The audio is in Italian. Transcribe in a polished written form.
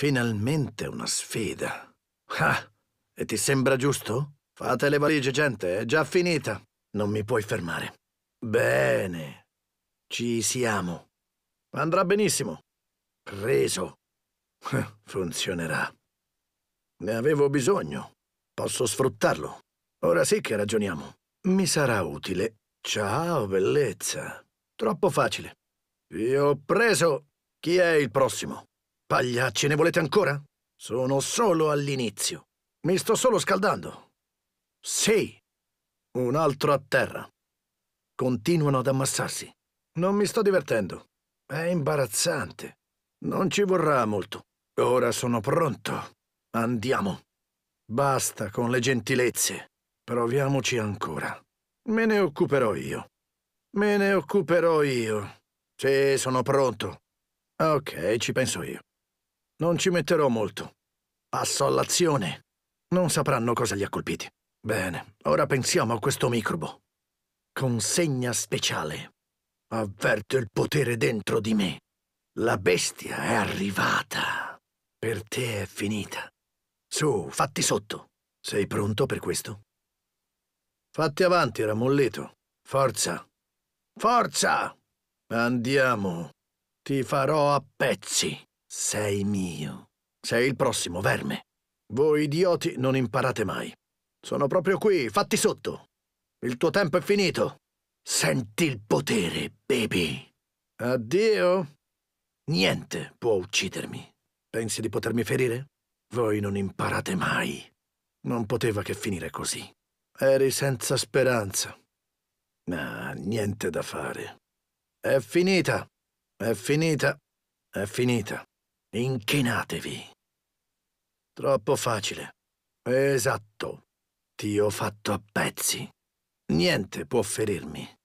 Finalmente una sfida. Ah, e ti sembra giusto? Fate le valigie, gente, è già finita. Non mi puoi fermare. Bene, ci siamo. Andrà benissimo. Preso. Funzionerà. Ne avevo bisogno. Posso sfruttarlo. Ora sì che ragioniamo. Mi sarà utile. Ciao, bellezza. Troppo facile. Io ho preso. Chi è il prossimo? Pagliacci, ne volete ancora? Sono solo all'inizio. Mi sto solo scaldando. Sì. Un altro a terra. Continuano ad ammassarsi. Non mi sto divertendo. È imbarazzante. Non ci vorrà molto. Ora sono pronto. Andiamo. Basta con le gentilezze. Proviamoci ancora. Me ne occuperò io. Me ne occuperò io. Sì, sono pronto. Ok, ci penso io. Non ci metterò molto. Passo all'azione. Non sapranno cosa li ha colpiti. Bene, ora pensiamo a questo microbo. Consegna speciale. Avverto il potere dentro di me. La bestia è arrivata. Per te è finita. Su, fatti sotto. Sei pronto per questo? Fatti avanti, ramolletto. Forza. Forza! Andiamo. Ti farò a pezzi. Sei mio. Sei il prossimo, verme. Voi idioti non imparate mai. Sono proprio qui, fatti sotto. Il tuo tempo è finito. Senti il potere, baby. Addio. Niente può uccidermi. Pensi di potermi ferire? Voi non imparate mai. Non poteva che finire così. Eri senza speranza. Ma niente da fare. È finita. È finita. È finita. Inchinatevi. Troppo facile. Esatto. Ti ho fatto a pezzi. Niente può ferirmi.